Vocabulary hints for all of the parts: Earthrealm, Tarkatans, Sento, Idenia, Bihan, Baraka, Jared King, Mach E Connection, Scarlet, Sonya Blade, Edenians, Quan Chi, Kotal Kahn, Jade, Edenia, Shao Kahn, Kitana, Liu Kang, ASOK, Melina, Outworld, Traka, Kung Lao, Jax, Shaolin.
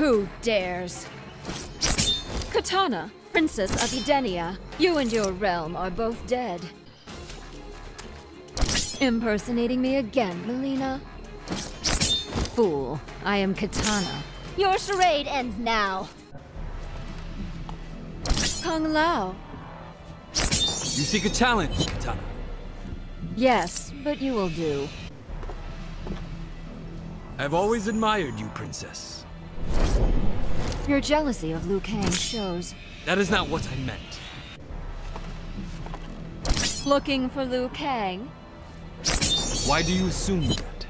Who dares? Kitana, Princess of Edenia, you and your realm are both dead. Impersonating me again, Melina? Fool, I am Kitana. Your charade ends now. Kung Lao. You seek a challenge, Kitana. Yes, but you will do. I've always admired you, Princess. Your jealousy of Liu Kang shows. That is not what I meant. Looking for Liu Kang? Why do you assume that?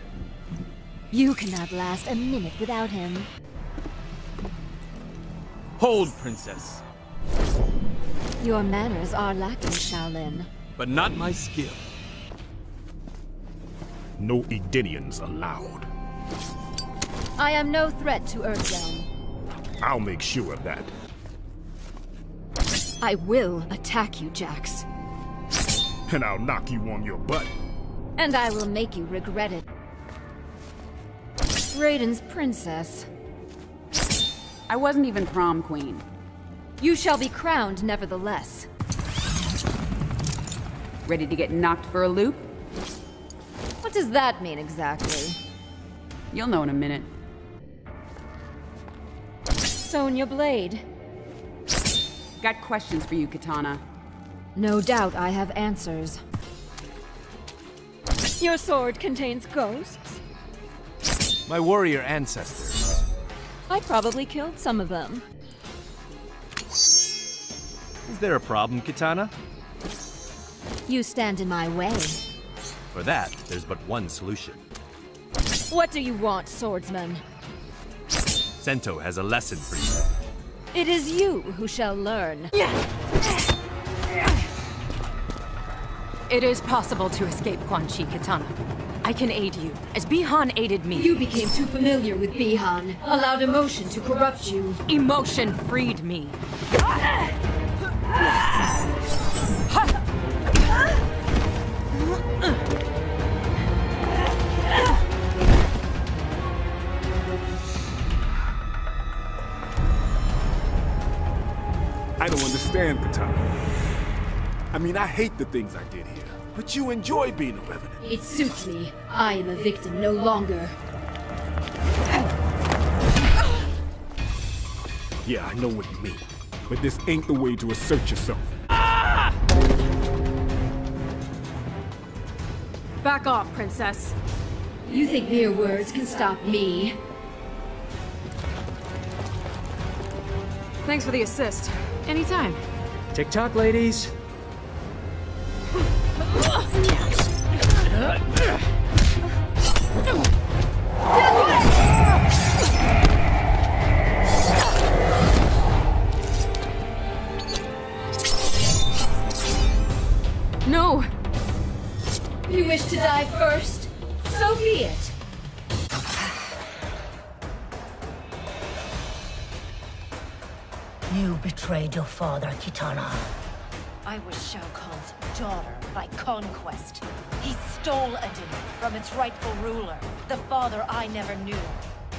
You cannot last a minute without him. Hold, Princess. Your manners are lacking, Shaolin. But not my skill. No Edenians allowed. I am no threat to Earthrealm. I'll make sure of that. I will attack you, Jax. And I'll knock you on your butt. And I will make you regret it. Raiden's princess. I wasn't even prom queen. You shall be crowned nevertheless. Ready to get knocked for a loop? What does that mean exactly? You'll know in a minute. Sonya Blade. Got questions for you, Kitana. No doubt I have answers. Your sword contains ghosts? My warrior ancestors. I probably killed some of them. Is there a problem, Kitana? You stand in my way. For that, there's but one solution. What do you want, swordsman? Sento has a lesson for you. It is you who shall learn. It is possible to escape Quan Chi, Kitana. I can aid you, as Bihan aided me. You became too familiar with Bihan, allowed emotion to corrupt you. Emotion freed me. I don't understand, Kitana. I mean, I hate the things I did here, but you enjoy being a revenant. It suits me. I am a victim no longer. Yeah, I know what you mean, but this ain't the way to assert yourself. Back off, Princess. You think mere words can stop me? Thanks for the assist. Anytime. Tick-tock, ladies. No! You wish to die first? So be it. You betrayed your father, Kitana. I was Shao Kahn's daughter by conquest. He stole Idenia from its rightful ruler, the father I never knew.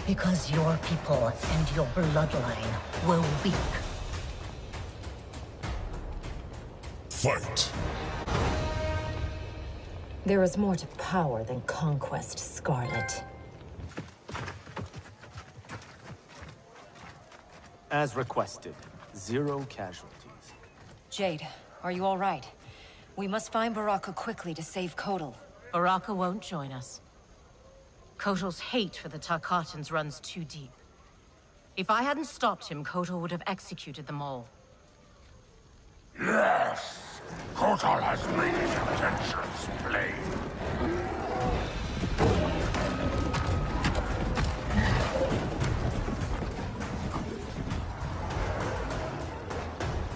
Because your people and your bloodline were weak. Fight! There is more to power than conquest, Scarlet. As requested, zero casualties. Jade, are you all right? We must find Baraka quickly to save Kotal. Baraka won't join us. Kotal's hate for the Tarkatans runs too deep. If I hadn't stopped him, Kotal would have executed them all. Yes! Kotal has made his intentions plain.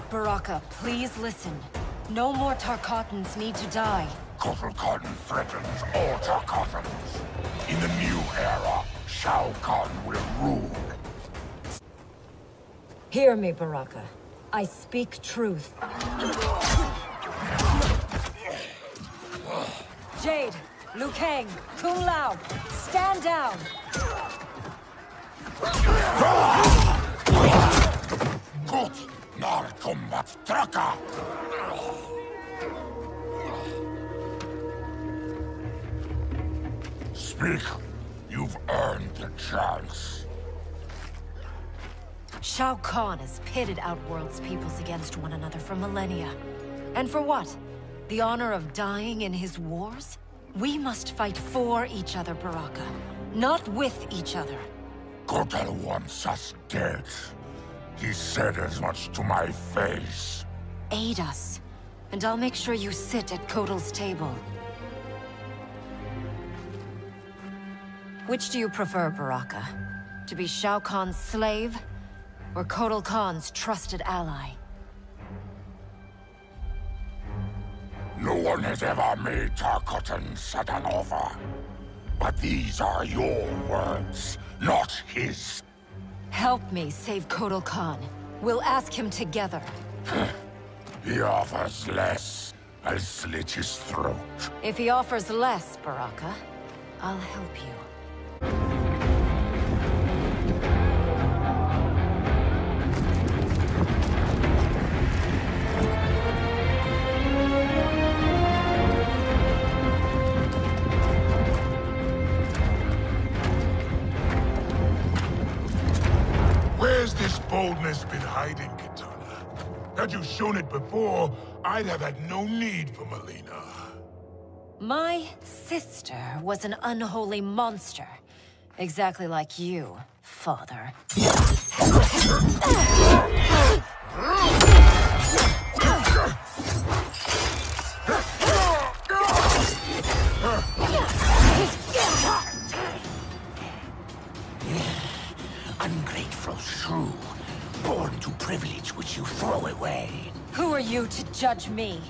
Baraka, please listen. No more Tarkatans need to die. Kotal Kahn threatens all Tarkatans. In the new era, Shao Kahn will rule. Hear me, Baraka. I speak truth. Jade, Liu Kang, Kung Lao, stand down! Traka! Speak. You've earned the chance. Shao Kahn has pitted Outworld's peoples against one another for millennia. And for what? The honor of dying in his wars? We must fight for each other, Baraka. Not with each other. Kotal wants us dead. He said as much to my face. Aid us, and I'll make sure you sit at Kotal's table. Which do you prefer, Baraka? To be Shao Kahn's slave, or Kotal Kahn's trusted ally? No one has ever made Tarkatans set an offer. But these are your words, not his. Help me save Kotal Kahn. We'll ask him together. He offers less. I'll slit his throat. If he offers less, Baraka, I'll help you. Boldness been hiding, Kitana. Had you shown it before, I'd have had no need for Melina. My sister was an unholy monster. Exactly like you, father. Ungrateful shrew. Born to privilege which you throw away. Who are you to judge me?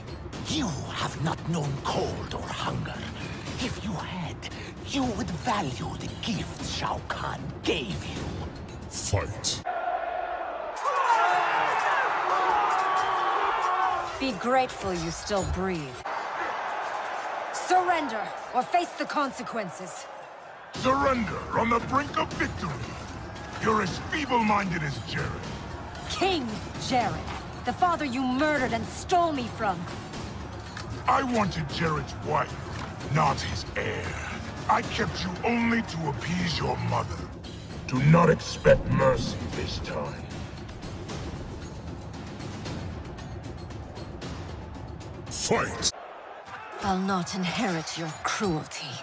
You have not known cold or hunger. If you had, you would value the gifts Shao Kahn gave you. Fight. Be grateful you still breathe. Surrender, or face the consequences. Surrender on the brink of victory. You're as feeble-minded as Jared. King Jared, the father you murdered and stole me from. I wanted Jared's wife, not his heir. I kept you only to appease your mother. Do not expect mercy this time. Fight! I'll not inherit your cruelty.